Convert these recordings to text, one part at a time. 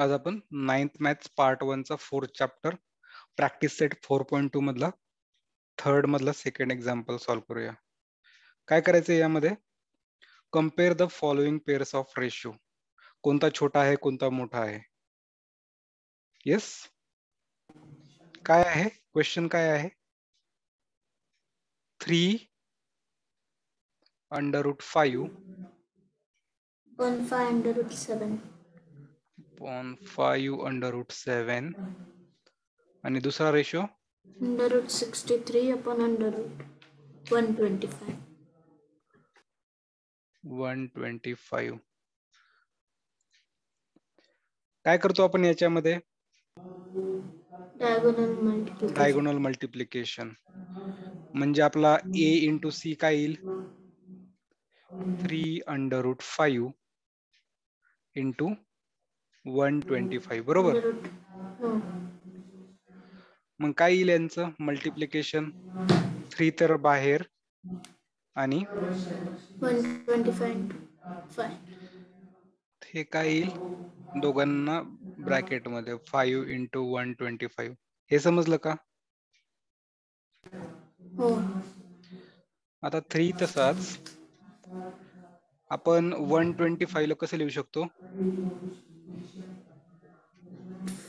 आज आपण 9th maths part 1 चा 4th चॅप्टर प्रॅक्टिस सेट 4.2 मधला 3rd मधला सेकंड एग्जांपल सॉल्व करूया। काय करायचे यामध्ये compare the following pairs of ratio, कोणता छोटा आहे कोणता मोठा आहे। यस, काय आहे क्वेश्चन, काय आहे 3 √5 5 √7 on 5 √7 आणि दुसरा रेशो √63 upon √125 125। काय करतो आपण याच्यामध्ये डायगोनल मल्टिप्लिकेशन, म्हणजे आपला a into c काय येईल 3 √5 into 125 बरोबर। मग काय येईल यांचं मल्टिप्लिकेशन 3 तर बाहेर आणि 125 हे काय येईल दोघांना ब्रॅकेट मध्ये 5 into 125। हे समजलं का? हो। आता 3 तसाच आपण 125 ला कसं लिहू शकतो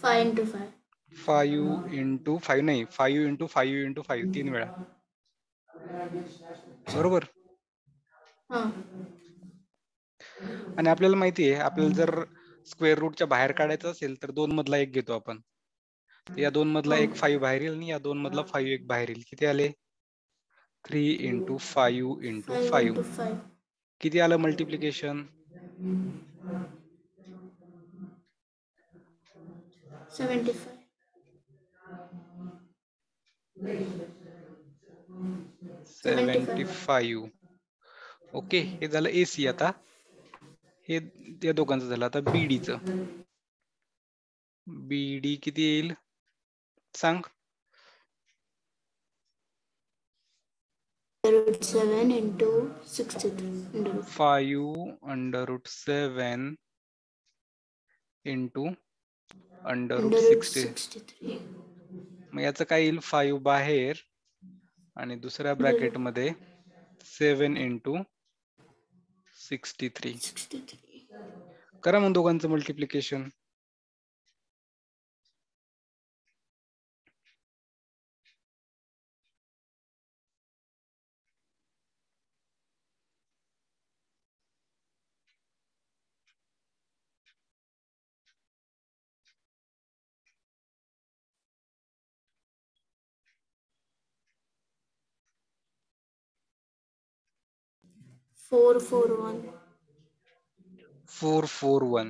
5 into 5 तीन वेळा बरोबर। आणि आपल्याला माहिती आहे आपल्याला जर स्क्वेअर रूटच्या बाहेर काढायचं असेल तर 2 मधला 1 घेतो आपण, या 2 मधला 1 5 बाहेर येईल आणि या 2 मधला 5 1 बाहेर येईल। किती आले 3 into 5 into 5। किती आलं मल्टिप्लिकेशन 75। ओके, हे झालं AC। आता हे त्या दोघांचं झालं, आता BDचं BD किती येईल सांग 5 √7 into 63 5 √7 into 163। मग याचं काय येईल 5 बाहेर आणि दुसऱ्या ब्रॅकेट मध्ये 7 into 63 करा मग दोघांचं मल्टिप्लिकेशन। Four, four, one.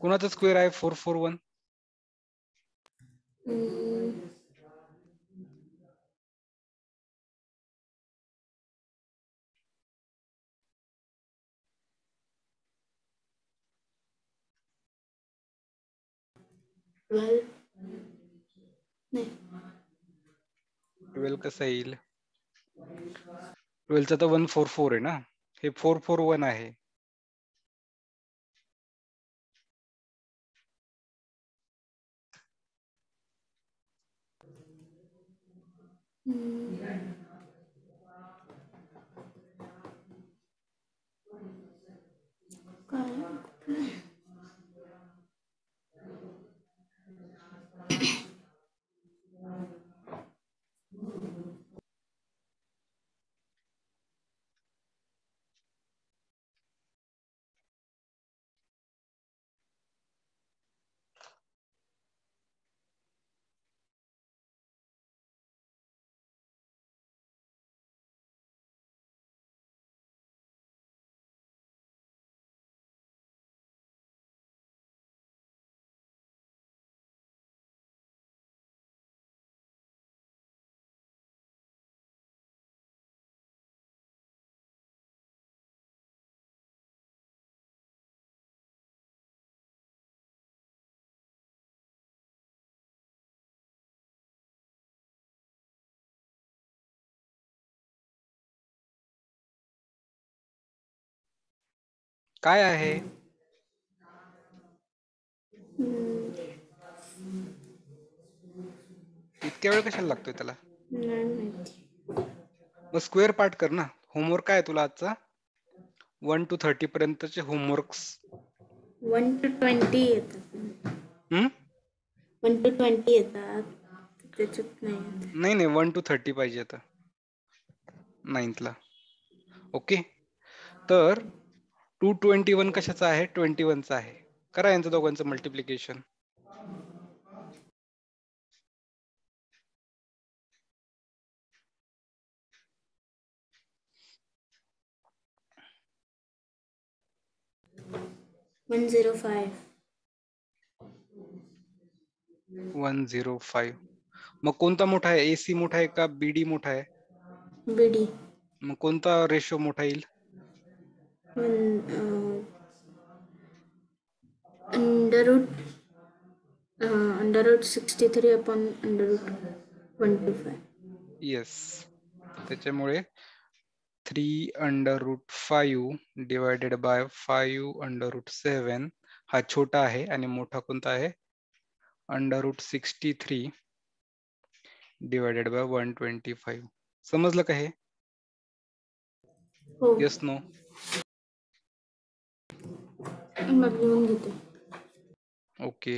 कोणाचा स्क्वेअर आहे 4, 4, 1? नाही, 12 कसा येईल 12 चा तर 1, 4, 4 आहे ना, हे 4, 4, 1 आहे। काय आहे इतक्या वेळ कशाला लागतोय त्याला? मग स्क्वेअर पार्ट कर ना. होमवर्क काय तुला आजचा? 1 to 30 पर्यंतचे होमवर्क्स. 1 to 20 येतात. 1 to 20 येतात. नाही नाही 1 to 30 पाहिजे आता 9thला. ओके, तर 221 कशाचा आहे? 21 चा आहे. करा यांचं दोघांचं मल्टिप्लिकेशन. 105. मग कोणता मोठा आहे? एसी मोठा आहे का बीडी मोठा आहे? बीडी. मग कोणता रेशो मोठा येईल? 1/63/1/25. येस, त्याच्यामुळे 3/√5 / 5/√7 हा छोटा आहे आणि मोठा कोणता आहे? 1/√63 / 125. समजलं का हे? Yes no? ओके,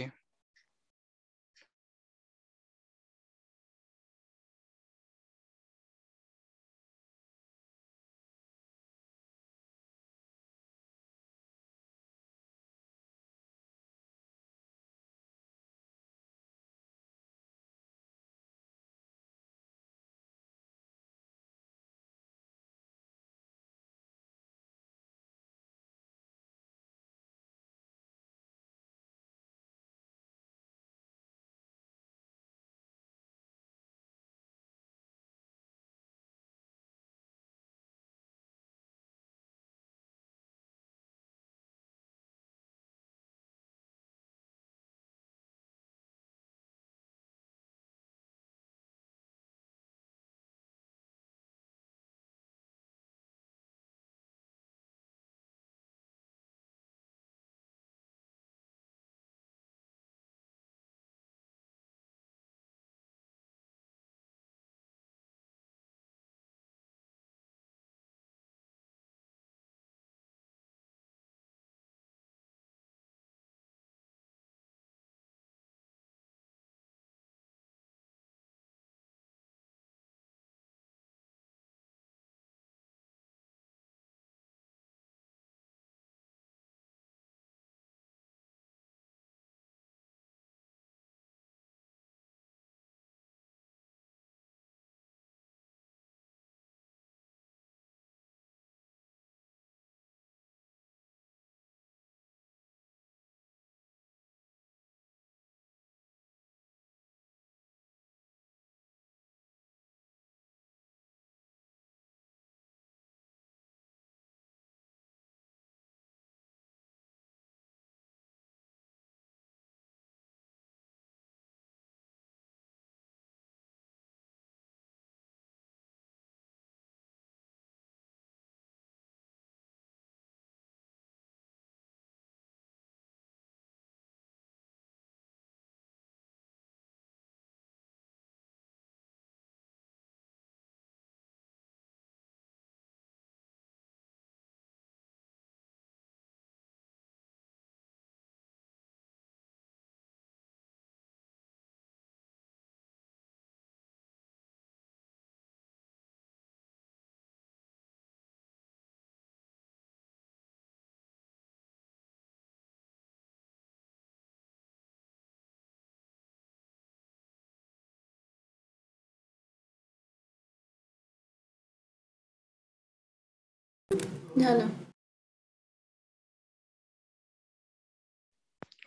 झालं.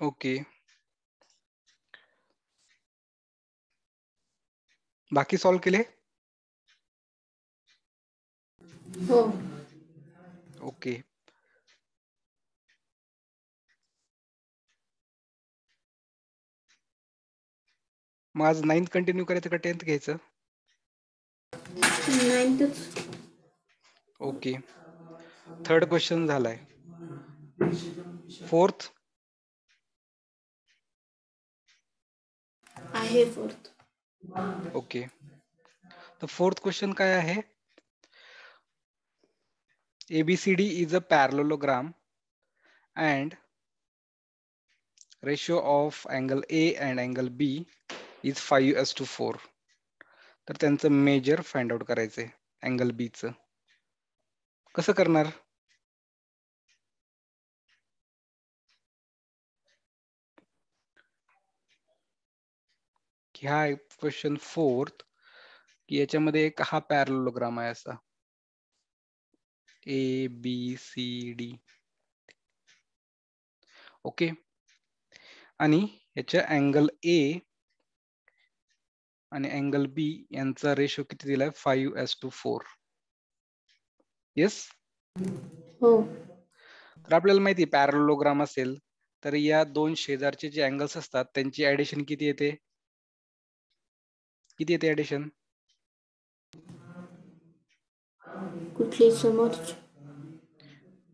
ओके, बाकी सॉल्व केले? हो. ओके, मग आज 9th कंटिन्यू करायचं का 10th घ्यायचं? 9th. ओके, थर्ड क्वेश्चन झालाय. फोर्थ आहे. Fourth okay. तर फोर्थ क्वेश्चन काय आहे, ABCD is a parallelogram and ratio of angle A and angle B is 5:4. तर त्यांचं मेजर फाइंड आउट करायचंय अँगल B चं. कसं करणार? की हा क्वेश्चन फोर्थ, की याच्यामध्ये एक हा पॅरॅलोग्राम आहे असा ABCD. ओके, आणि याचा अँगल A आणि अँगल B यांचा रेशो किती दिलाय? 5:4. येस हो. तर आपल्याला माहिती पॅरॅलोग्राम असेल तर या दोन शेजारचे जे अँगल्स असतात त्यांची ऍडिशन किती येते? किती येते ऍडिशन? कुठली समोरची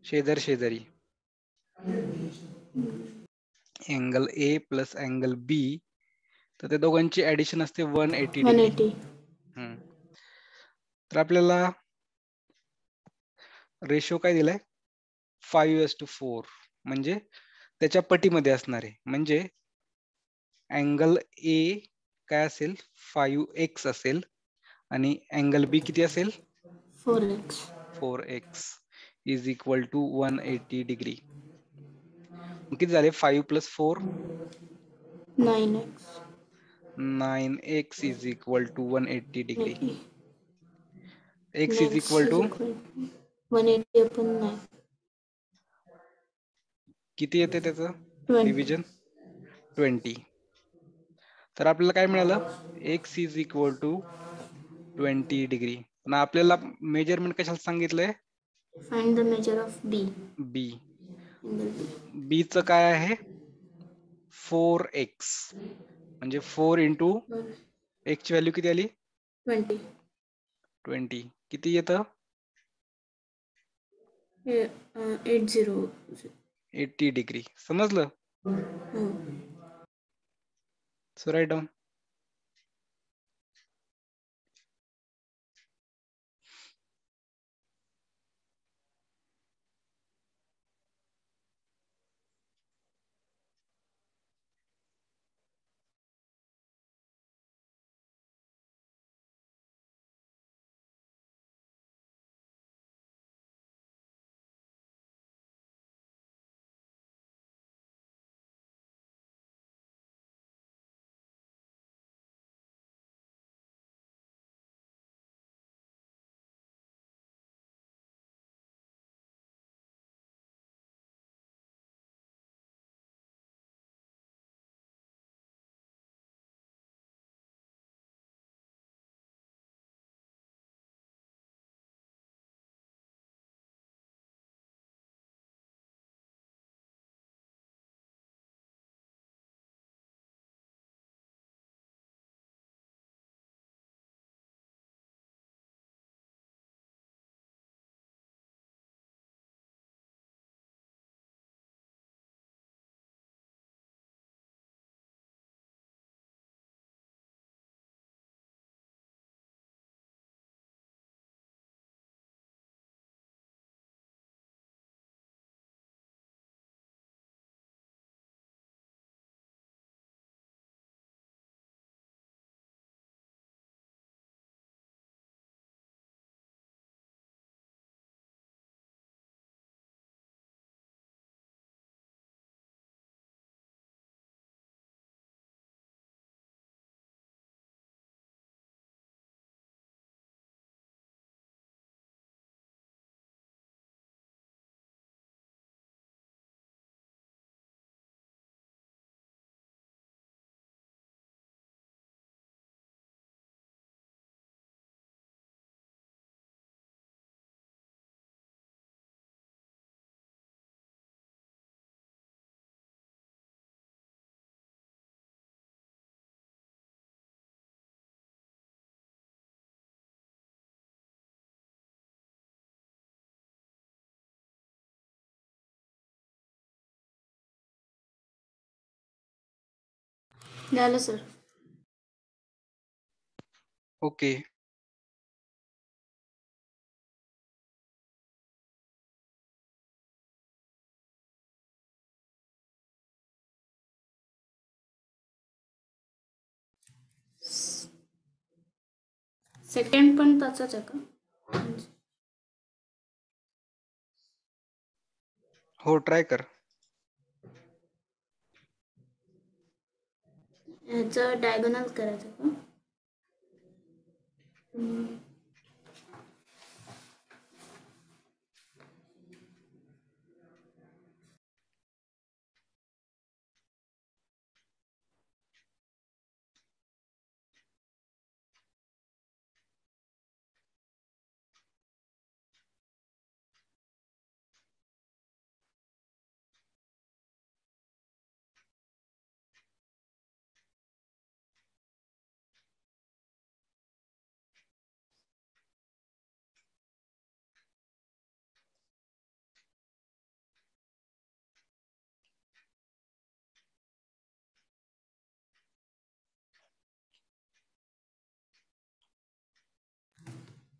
शेजार शेजारी angle A plus angle B, तर त्या दोघांची ऍडिशन असते 180. तर आपल्याला रेशो काय दिलाय? 5:4, म्हणजे त्याच्या पटीमध्ये असणार आहे. म्हणजे अँगल A काय असेल? 5x असेल, आणि अँगल B किती असेल? 4x is equal to 180 degree. किती झाले? 5 + 4 9x. 9x is equal to 180 degree. X is equal to 180/9. किती येते त्याचं डिव्हिजन? 20. तर आपल्याला काय मिळालं? x is equal to 20 degree. पण आपल्याला मेजरमेंट कशाला सांगितलंय? Find the measure of B. B चं काय आहे? 4x, म्हणजे 4 × x ची व्हॅल्यू किती आली? 20. किती येतं? 80 degree. समजलं? So write down. झालं सर. Okay. सेकंड पण तसंच आहे का? हो, ट्राय कर. याचं डायगोनल करायचं का?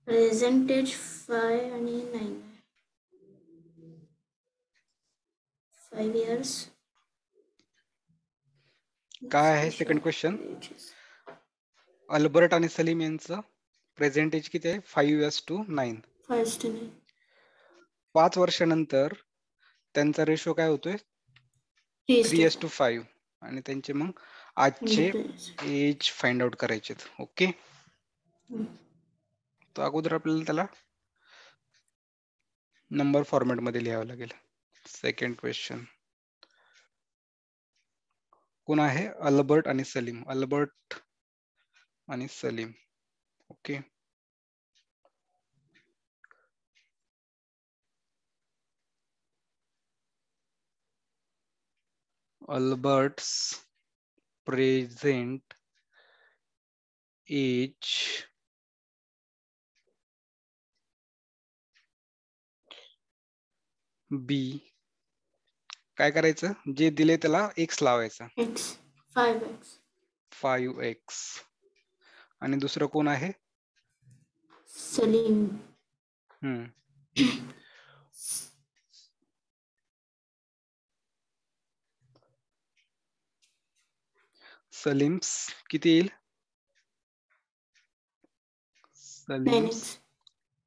Percentage 5 and 9. 5 years. काय आहे सेकंड क्वेश्चन? अल्बर्ट आणि सलीम यांचं प्रेझेंट एज किती आहे? 5 years to 9. 5 to 9. 5 वर्षानंतर त्यांचा रेशो काय होतोय? 3:5. आणि त्यांचे मग आजचे एज फाइंड आउट करायचे. ओके, तो अगोदर आपल्याला त्याला नंबर फॉर्मॅट मध्ये लिहावं लागेल. सेकंड क्वेश्चन कोण आहे? अल्बर्ट आणि सलीम. अल्बर्ट आणि Salim. Okay, Albert's present age बी. काय करायचं? जे दिले त्याला एक्स लावायचा. 5x. आणि दुसरं कोण आहे? सलीम. सलीम्स किती येईल? सलीम्स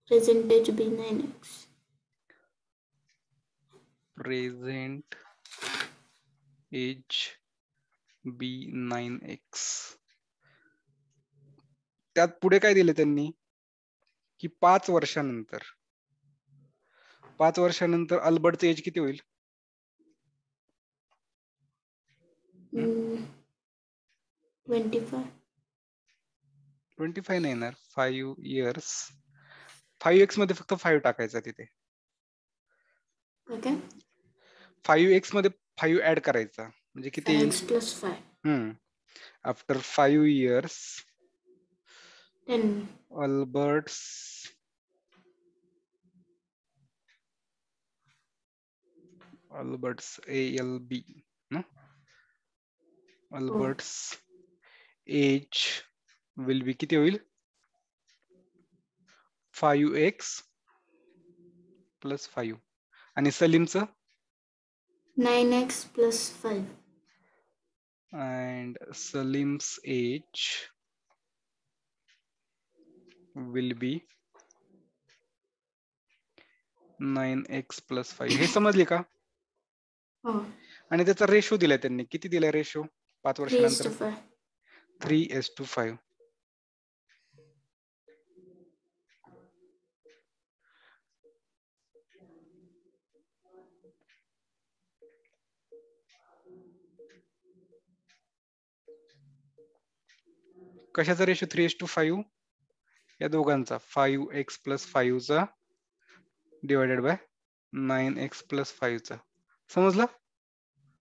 प्रेझेंटेज बी 9x. Present age b 9x. त्यात पुढे काय दिले त्यांनी? की 5 वर्षानंतर. 5 वर्षानंतर अल्बर्टचं एज किती होईल? 25. 25 नाही येणार. 5 years. 5x मध्ये फक्त 5 टाकायचा तिथे. ओके, 5x मध्ये 5 ऍड करायचा म्हणजे किती? 5 + 5. After 5 years 10. अल्बर्ट्स ALB ना, अल्बर्ट्स एज विल बी किती होईल? 5x + 5. आणि सलीमचं 9x + 5. And Salim's age will be 9x + 5. हे समजले का? आणि त्याचा रेशो दिलाय त्यांनी. किती दिलाय रेशो? 5 वर्षानंतर 3:5. कशाचा रेशो? 3:5. या दोघांचा 5x + 5 चा / 9x + 5 चा. समजला?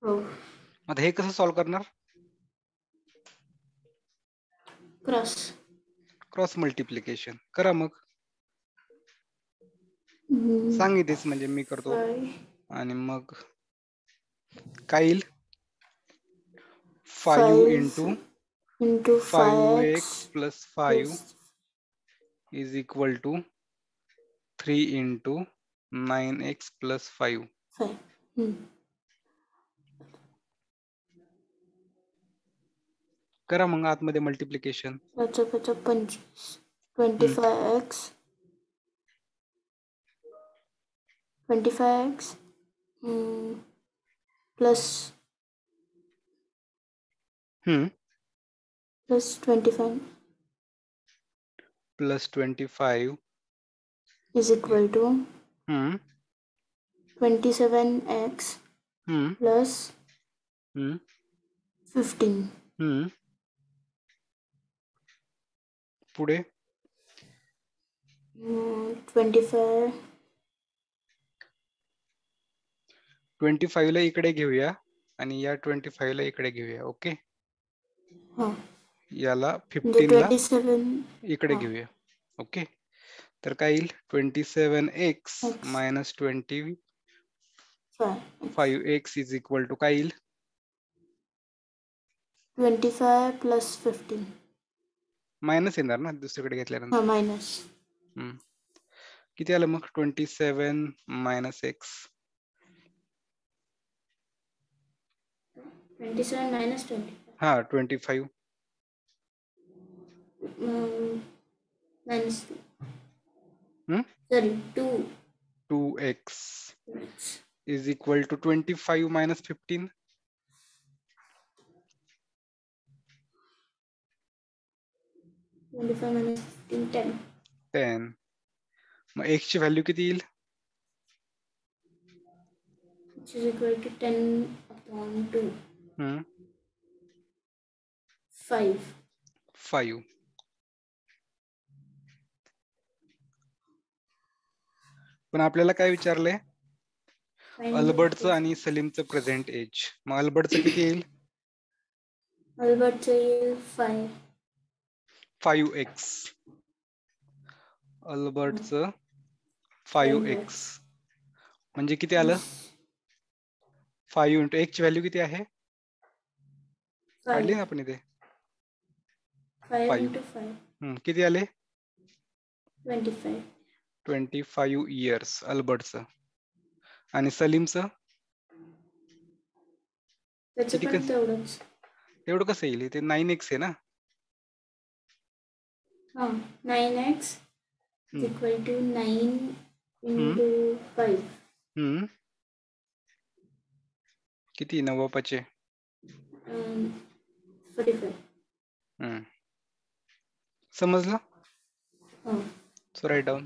आता हे कसं सॉल्व्ह करणार? क्रॉस मल्टिप्लिकेशन करा. मग सांगितलेच म्हणजे मी करतो. आणि मग काय येईल? 5 into 5x + 5 is equal to 3 into 9x plus 5. करा मग आतमध्ये मल्टिप्लिकेशन. अच्छा अच्छा 25x 25x plus plus 25 plus 25 is equal to 27x plus 15. पुढे 25 ला इकडे घेऊया आणि या 25 ला इकडे घेऊया. ओके याला 15 ला इकडे घेऊया. ओके तर काय येईल 27x minus 25x is equal to काय येईल 25 plus 15. माइनस येणार ना दुसरीकडे घेतल्यानंतर माइनस. किती आलं मग 27 minus x 27 minus 20 हां 25 minus 2 sorry 2 2x is equal to 25 minus 15. Minus 15, 10. 10. My x value is equal to 10 upon 2. 5. 5. पण आपल्याला काय विचारलंय अल्बर्टचं आणि सलीमचं प्रेझेंट एज. मग अल्बर्टचं किती येईल अल्बर्टचं येईल 5. 5x अल्बर्टच 5x म्हणजे किती आलं 5 into x व्हॅल्यू किती आहे काढली ना आपण इथे 5 into 5 किती आले 25 25 इयर्स अल्बर्टच आणि सलीमचं एवढं कसं येईल ते 9x आहे ना. 9x is equal to 9 into 5. किती 9 5 45. समजला. So write down.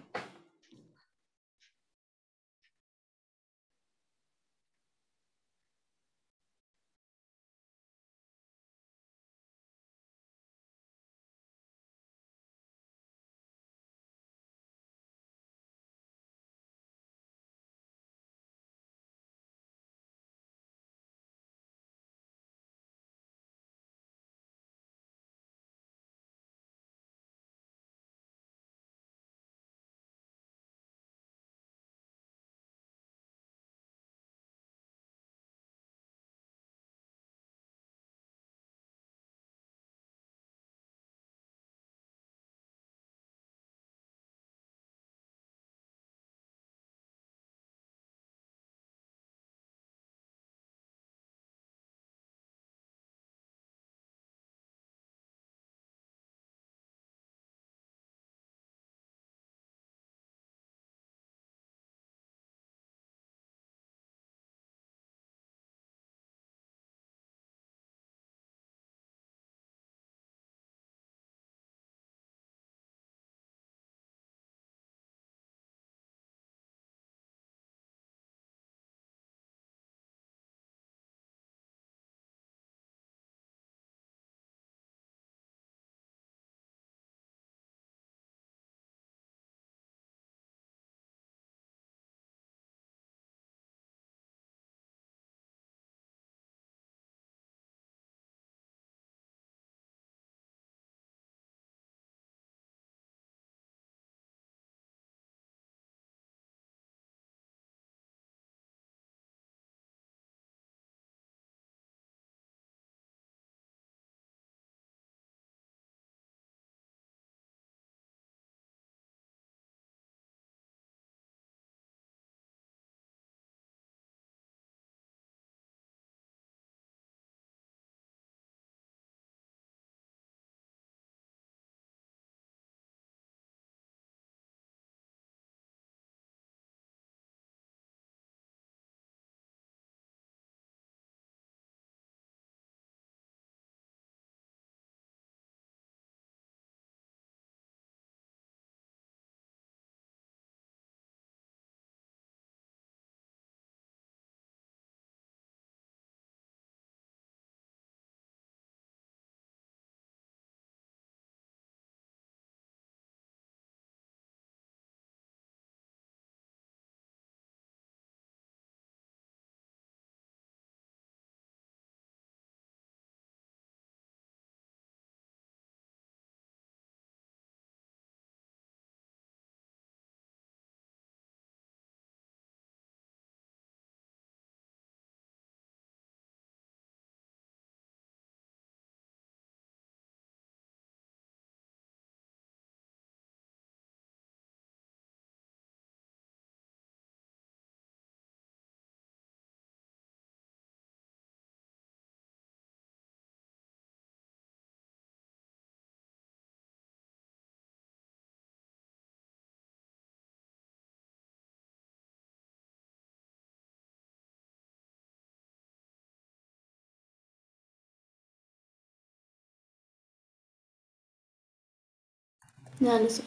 No, sir.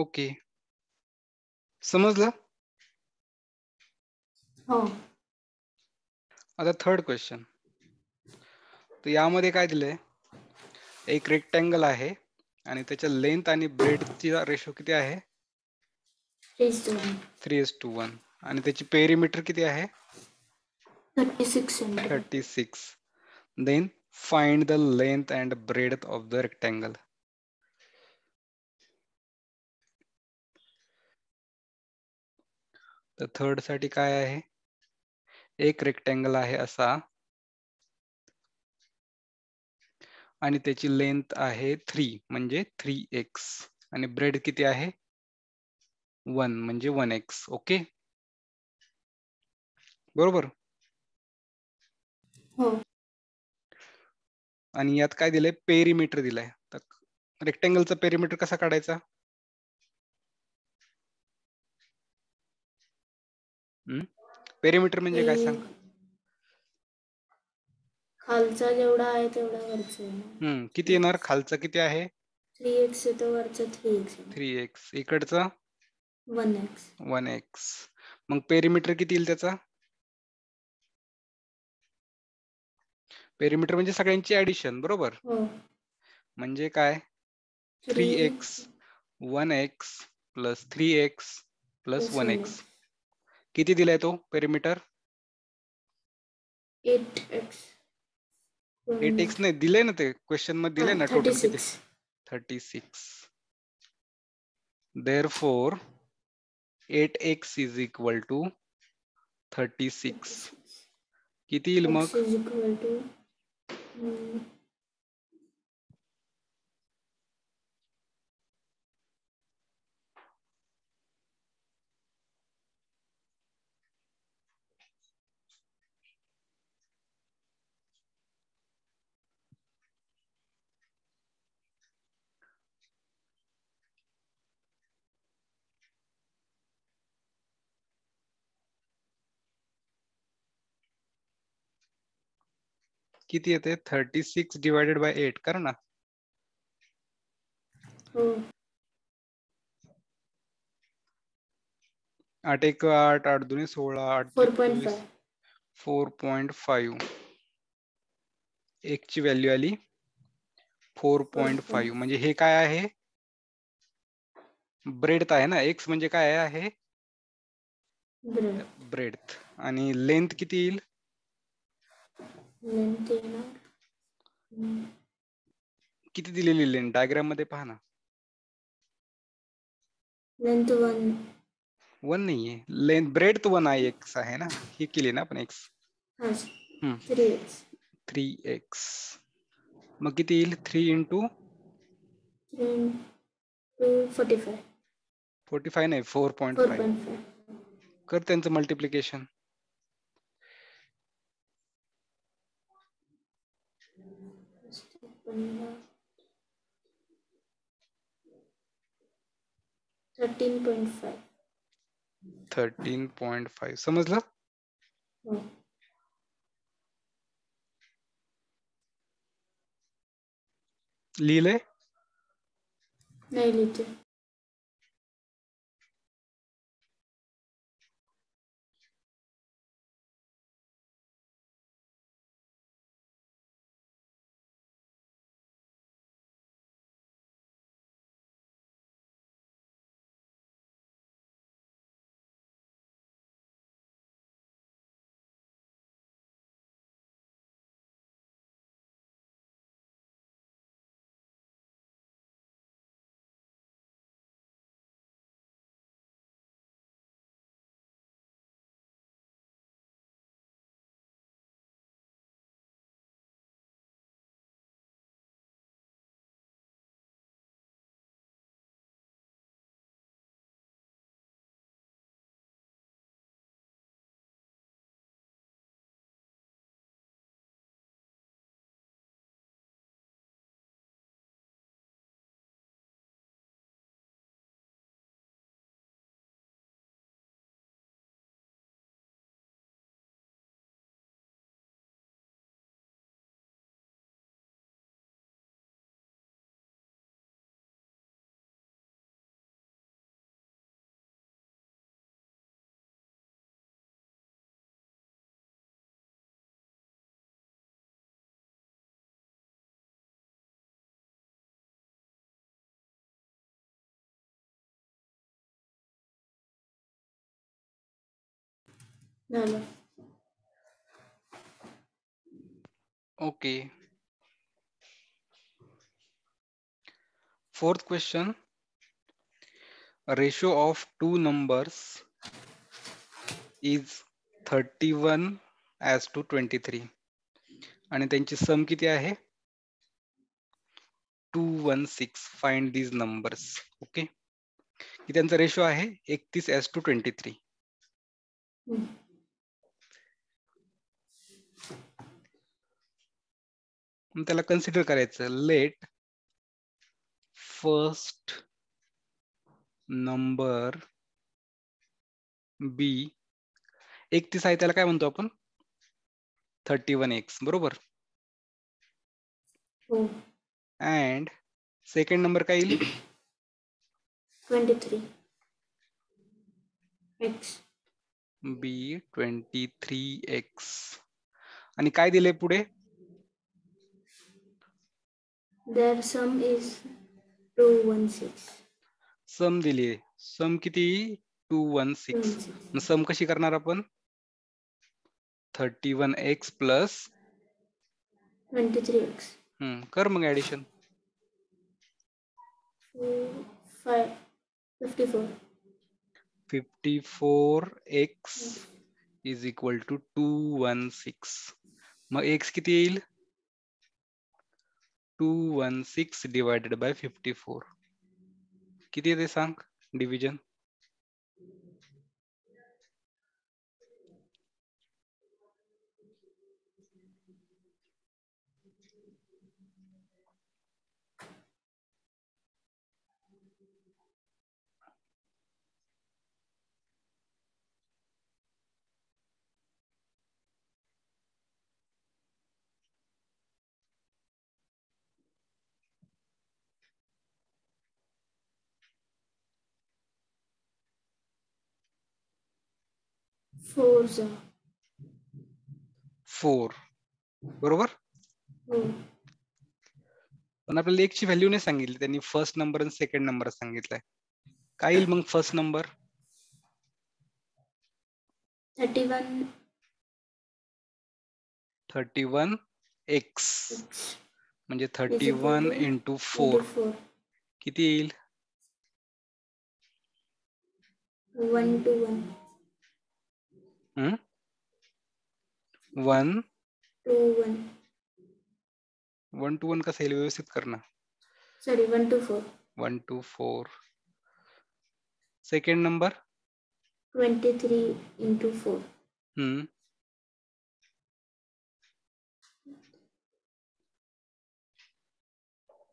Okay समजलं. हो आता थर्ड क्वेश्चन. तर यामध्ये काय दिले एक रेक्टेंगल आहे आणि त्याच्या लेंथ आणि ब्रेडची रेशो किती आहे 3:1 आणि त्याची पेरीमीटर किती आहे 36. Then find the length and breadth of the rectangle. तर थर्ड साठी काय आहे एक रेक्टेंगल आहे असा आणि त्याची लेंथ आहे 3 म्हणजे 3x आणि ब्रेड किती आहे 1 म्हणजे 1x. ओके बरोबर हो. आणि यात काय दिलंय पेरीमीटर दिलाय. तर रेक्टेंगलचा पेरीमीटर कसा काढायचा पेरीमीटर म्हणजे काय सांग खालचा जेवढा आहे तेवढा वरचा किती येणार खालचा किती आहे 3x तो वरचा 3x इकडचा 1x. मग पेरीमीटर किती येईल त्याचा पेरीमीटर म्हणजे सगळ्यांची ऍडिशन बरोबर म्हणजे काय 3x 1x plus 3x plus 1x किती दिलाय तो पेरीमीटर 8x. 8x नाही दिले ना ते क्वेश्चन मध्ये दिले ना total 36. Therefore 8x is equal to 36 किती येईल मग किती येते 36/8 कर ना हो 8 1 8 8 2 16 8 4.5 1 ची व्हॅल्यू आली 4.5 म्हणजे हे काय आहे ब्रेडथ आहे ना एक्स म्हणजे काय आहे ब्रेडथ आणि लेंथ किती येईल किती दिलेली लेंथ डायग्राम मध्ये पहा ना लेंथ 1 नाहीये लेंथ ब्रेडथ 1 आहे x आहे ना ही केली ना आपण x 3x मग किती येईल 3 into 45 नाही 4.5 कर त्यांचं मल्टिप्लिकेशन 13.5 समजलं. लिहिलंय नाही लिहिते No. Okay. Fourth question. A ratio of two numbers is 31 as to 23. And then sum kiti ahe? 216. Find these numbers. Okay. Kitancha ratio ahe? 31 as to 23. त्याला consider करायचं. Let first number be 31 आहे त्याला काय म्हणतो आपण 31x बरोबर. And second number काय येईल 23x be 23x आणि काय दिले पुढे their sum is 216. Sum दिली. Sum किती 216. Sum कशी करणार आपण 31x plus 23x. कर मग addition. 54. 54x is equal to 216. मग x किती येईल 216 divided by 54. किती ते सांग division. Four. बरोबर. पण आपल्याला एक ची व्हॅल्यू नाही सांगितली त्यांनी फर्स्ट नंबर आणि सेकंड नंबर सांगितलंय. काय येईल मग फर्स्ट नंबर 31x म्हणजे 31 into 4 किती येईल 121. 1 to 1 का सेल व्यवस्थित करना. Sorry, 1 to 4. 1 to 4. Second number. 23 into 4. Hmm.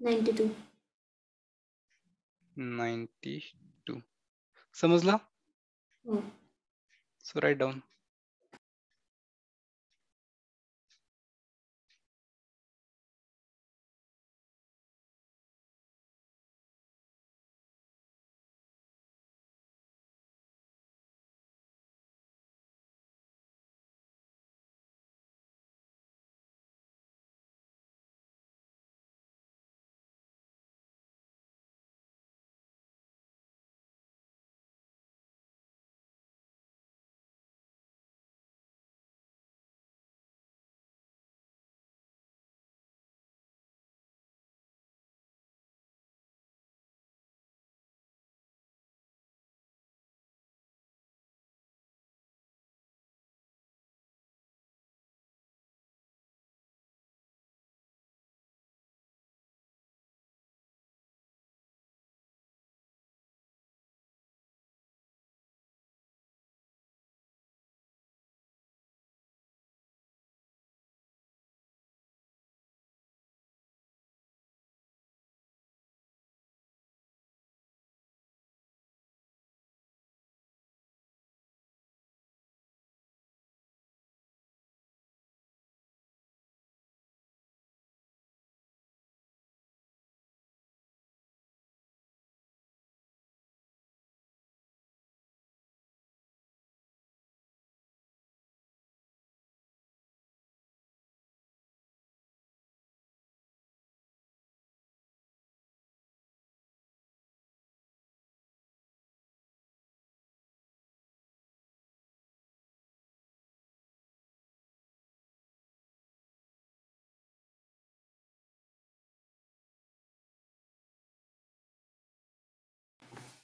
92. 92. समझला? So write down.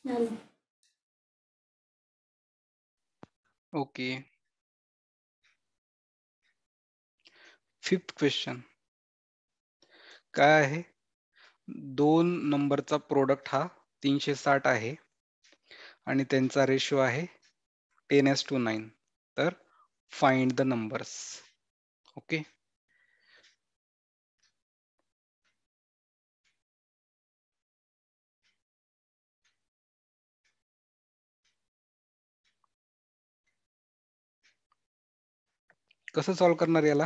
Um, Okay. Fifth question काय आहे. 2 नंबरचा प्रोडक्ट हा 360 आहे आणि त्यांचा रेशो आहे 10:9. तर फाइंड द नंबर्स. ओके, कसं सॉल्व करणार याला,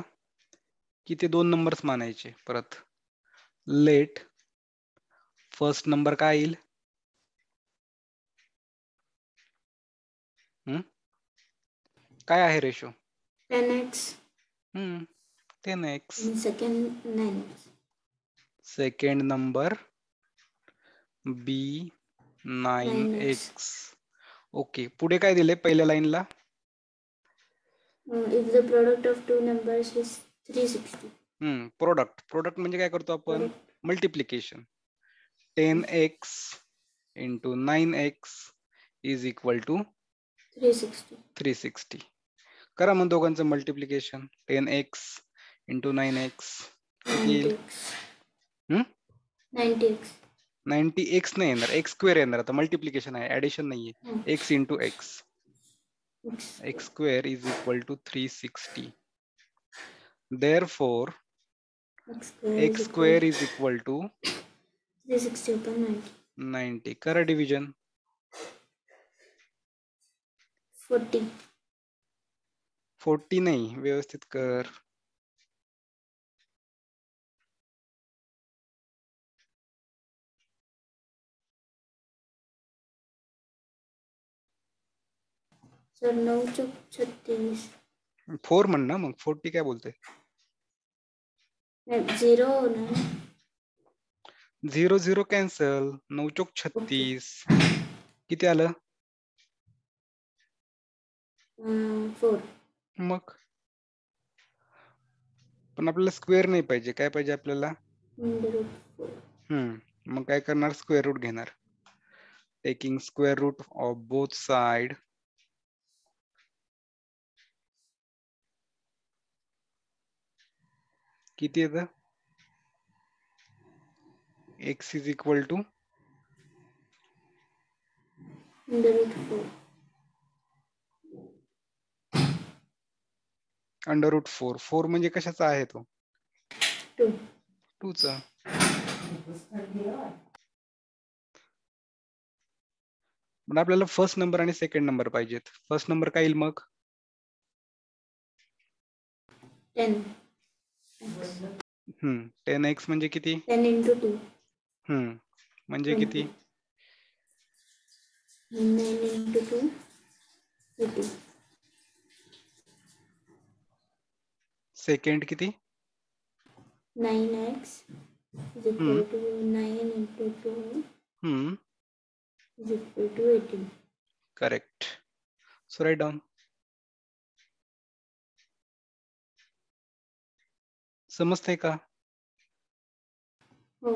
की ते 2 नंबर्स मानायचे. परत लेट फर्स्ट नंबर काय येईल, काय आहे ratio 10x. 10x. Second 9x. Second number b 9x. Okay, पुढे काय दिले पहिल्या लाईनला, if the product of 2 numbers is 360. Product म्हणजे काय करतो आपण, multiplication. 10x into 9x is equal to 360. करा मग दोघांचं multiplication. 10x into 9x. 90x नाही येणार, एक्स स्क्वेअर येणार. आता मल्टिप्लिकेशन आहे, ऍडिशन नाहीये. x into x square is equal to 360. Therefore, x square is equal to 360 upon 90. Correct division. 40 नहीं, व्यवस्थित कर. 9 चौक 36. 4 मन ना, मग 40 क्या बोलते, 0 कैंसल. 9 चौक 36 किती आलं, मग पण आपल्याला स्क्वेअर नाही पाहिजे, काय पाहिजे आपल्याला, मग काय करणार, स्क्वेअर रूट घेणार. Taking square root of both side. किती येतं, x is equal to under root 4. 4 म्हणजे कशाचा आहे तो, 2 चा. पण आपल्याला फर्स्ट नंबर आणि सेकंड नंबर पाहिजेत. फर्स्ट नंबर काय येईल मग, 10x म्हणजे किती, 10 into 2. म्हणजे किती, 9 into 2. सेकंड किती, 9x is equal to 9 into 2 is equal to 18. Correct. So write down. समजते का? हो.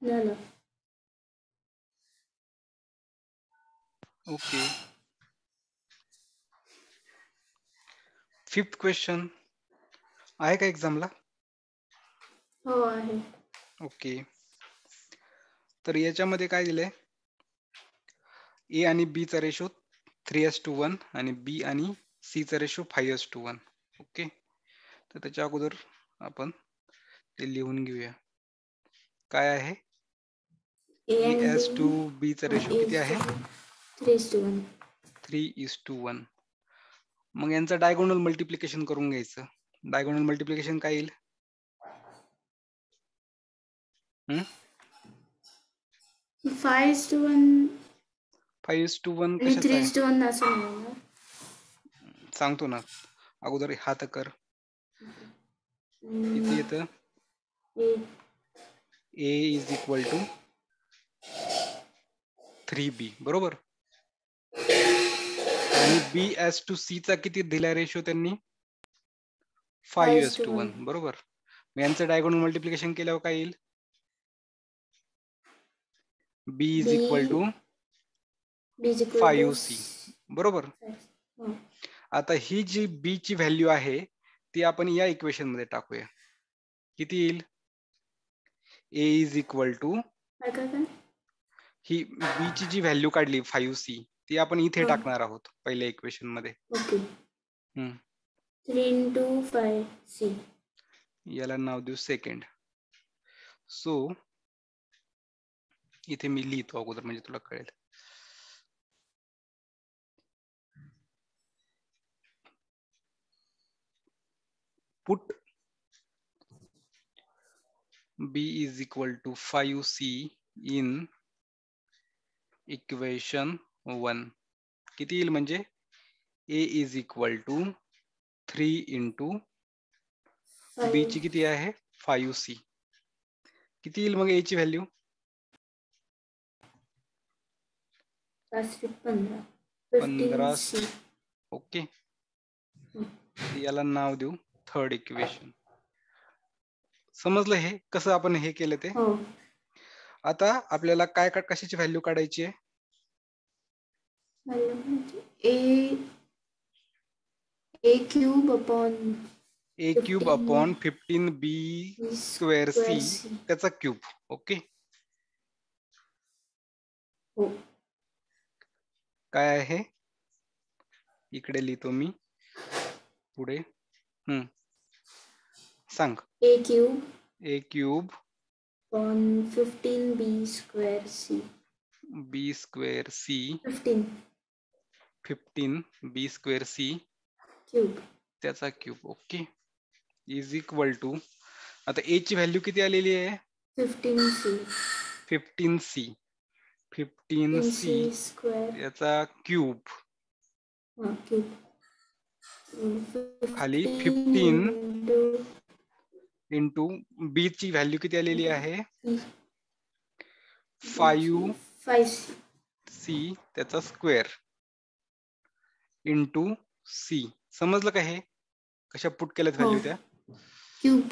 No. Okay. Fifth question. आहे का एक्झामला? हो आहे. ओके. तर याच्यामध्ये काय दिले? ए आणि बी चा रेशो 3:1 आणि बी आणि सी चा रेशो 5:1. ओके. तर त्याच्या अगोदर आपण ते लिहून घेऊया. काय आहे? A:2 B चा रेशो किती आहे? 3:1. 3:1. मग यांचा डायगोनल मल्टीप्लिकेशन करून घ्यायचं. डायगोनल मल्टीप्लिकेशन काय येईल? हं 5:1. 5:1 कशाचं? 3:1 असं नाही सांगतो ना. अगोदर हात कर. किती येतं? A is equal to 3b बरोबर. आणि B:C चा किती दिला रेशो त्यांनी? 5:1 बरोबर. मग यांचं डायगोनल मल्टीप्लिकेशन केल्यावर काय येईल? B is equal to 5c बरोबर. आता ही जी B ची व्हॅल्यू आहे ती आपण या इक्वेशन मध्ये टाकूया. किती येईल? A is equal to ही B ची जी व्हॅल्यू काढली 5c ती आपण इथे टाकणार आहोत पहिल्या इक्वेशन मध्ये. ओके. 3 into 5c याला नाव देऊ सेकंड. सो इथे मी लिहितो अगोदर म्हणजे तुला कळेल. Put B is equal to 5c in equation 1. किती येईल म्हणजे A is equal to 3 into B ची किती आहे? 5c. किती येईल मग A ची व्हॅल्यू? 15. ओके. याला नाव देऊ थर्ड इक्वेशन. समजलं हे कसं आपण हे केलं ते? आता आपल्याला काय कशाची व्हॅल्यू काढायची आहे? a³ upon 15 b square c त्याचा क्यूब. ओके. काय आहे इकडे लिहितो मी पुढे. सांग. a³ upon 15 b square c 15 b square c cube त्याचा cube. Okay. Is equal to आता a ची व्हॅल्यू किती आलेली आहे? 15c स्क्वेअर याचा क्यूब. ओके. खाली 15 into b ची व्हॅल्यू किती आलेली आहे? 5c त्याचा स्क्वेअर into c. समजलं का हे कशा पुट केल्यात व्हॅल्यू त्या? क्यूब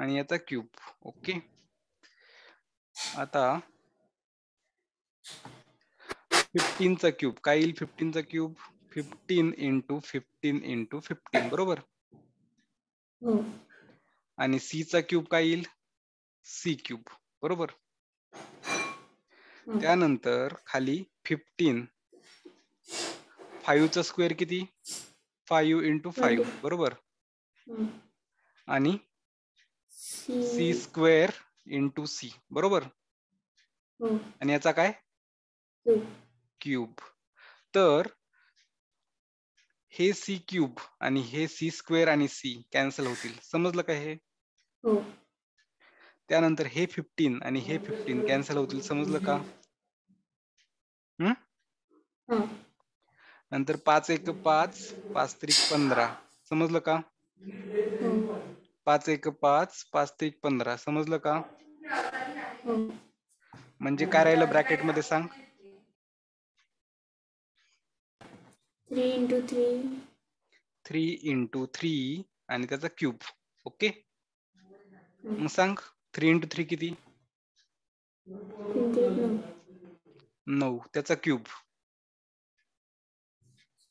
आणि याचा क्यूब. ओके. आता 15 चा क्यूब काय येईल? 15 चा क्यूब 15 into 15 बरोबर. आणि c चा क्यूब काय येईल? c³ बरोबर. त्यानंतर खाली 5 चा स्क्वेअर किती? 5 into 5 बरोबर. आणि c² into c बरोबर. आणि याचा काय? क्यूब. तर हे c³ आणि हे c² आणि c कॅन्सल होतील. समजलं का हे? त्यानंतर हे 15 आणि हे 15 कॅन्सल होतील. समजलं का? नंतर 5 × 5 = 15. समजलं का? 5 × 5 = 15. समजलं का? म्हणजे काय राहिलं ब्रॅकेट मध्ये सांग? 3 into 3 आणि त्याचा क्यूब. ओके. मग सांग 3 into 3 किती? 28? No, that's a cube.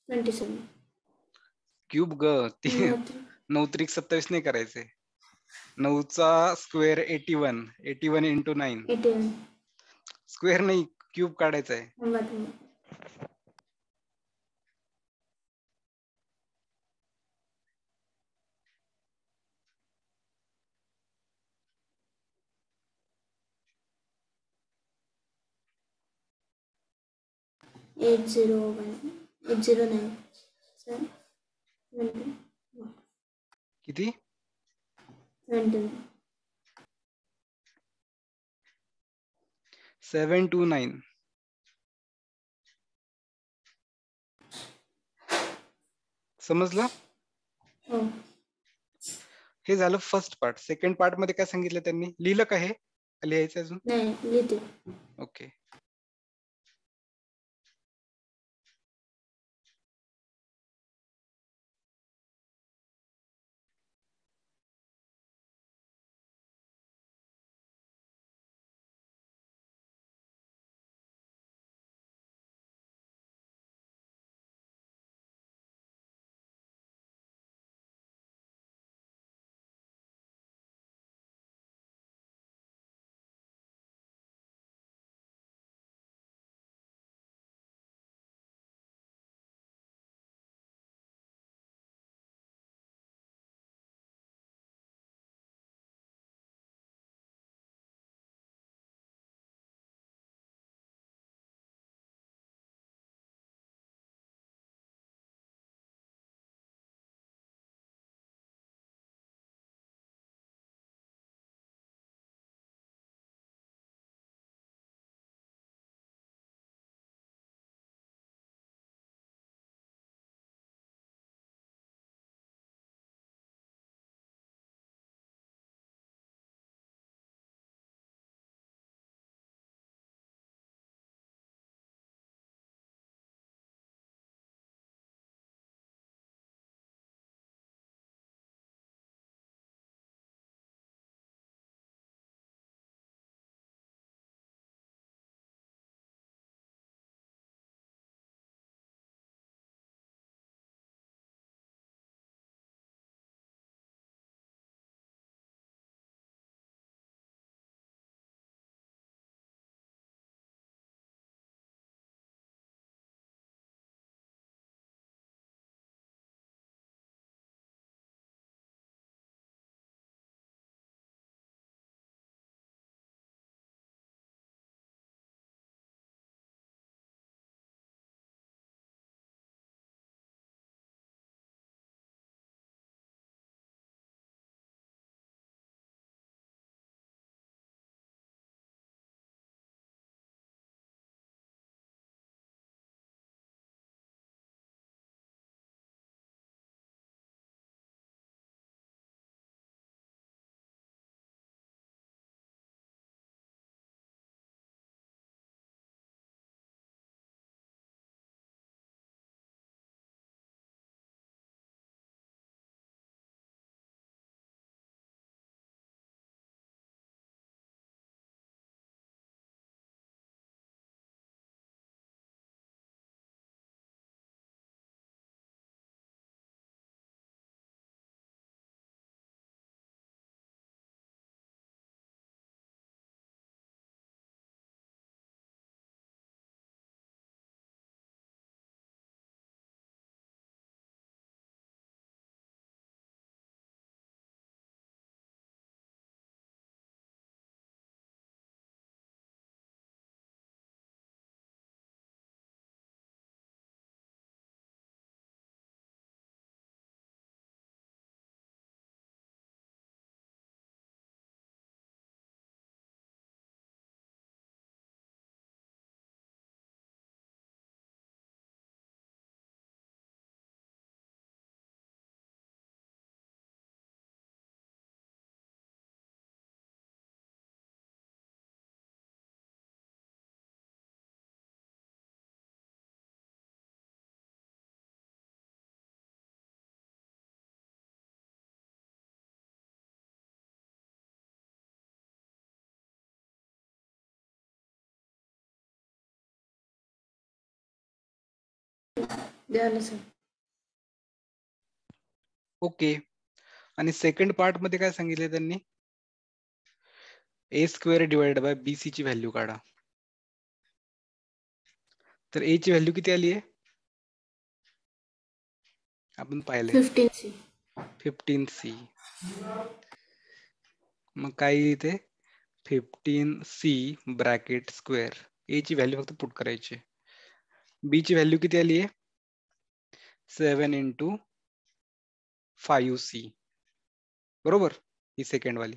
27. Cube ga. No trick 27 ne karayche. 9 चा स्क्वेअर 81. 81 into 9. 81. स्क्वेअर नाही क्यूब काढायचा आहे. Eight zero one, 809. Sir, 21. किती? 729. 729. हे झालं फर्स्ट पार्ट. सेकंड पार्ट मध्ये काय सांगितलं त्यांनी? लिहिलं का हे? लिहायचं अजून? नाही, लिहितो. Okay. They are listening. Okay. And second part मध्ये काय सांगितले त्यांनी a square divided by bc ची व्हॅल्यू काढा. तर a ची व्हॅल्यू किती आली आहे आपण पाहिले 15c. मग काय इथे 15c ब्रॅकेट स्क्वेअर a ची व्हॅल्यू फक्त पुट करायची. b ची व्हॅल्यू किती आली आहे 7 into 5c. बरोबर ही सेकंड वाली.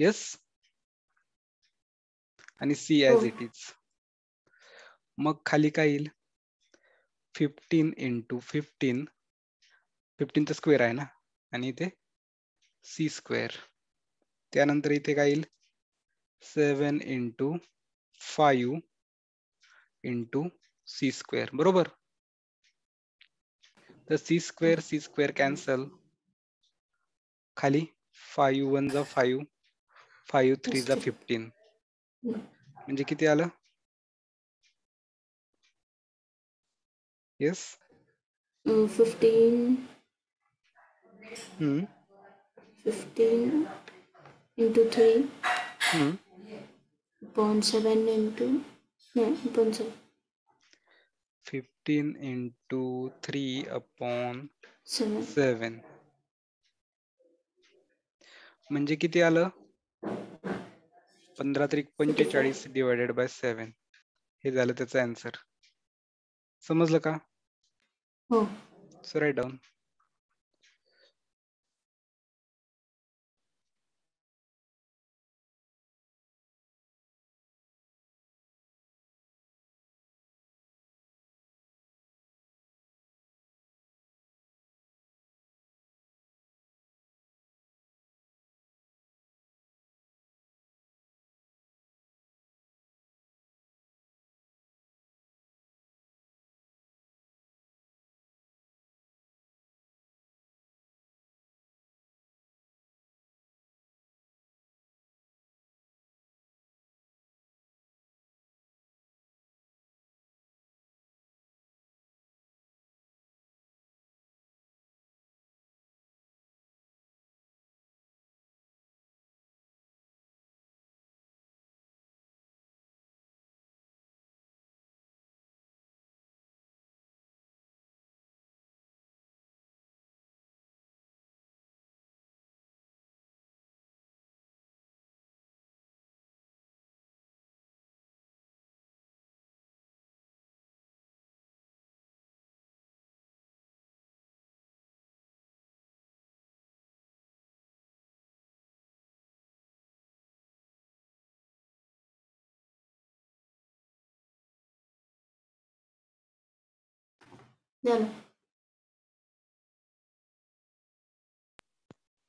यस आणि c as it is. मग खाली काय येईल 15 into 15. 15 चा स्क्वेअर आहे ना आणि इथे c स्क्वेअर. त्यानंतर इथे काय येईल 7 into 5 into c स्क्वेअर. बरोबर तर c स्क्वेअर कॅन्सल. खाली 5 1 जा 5, 5 3 जा 15. म्हणजे किती आलं? Yes 15. 15 into 3. Upon 7 into 7. 15 into 3 upon 7. म्हणजे किती आलं 15 3 45 डिवाइडेड बाय 7. हे झालं त्याचा आंसर. समजलं का? हो. So write down.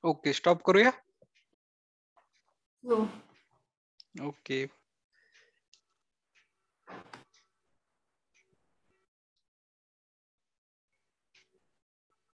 Okay stop करूया. ओके.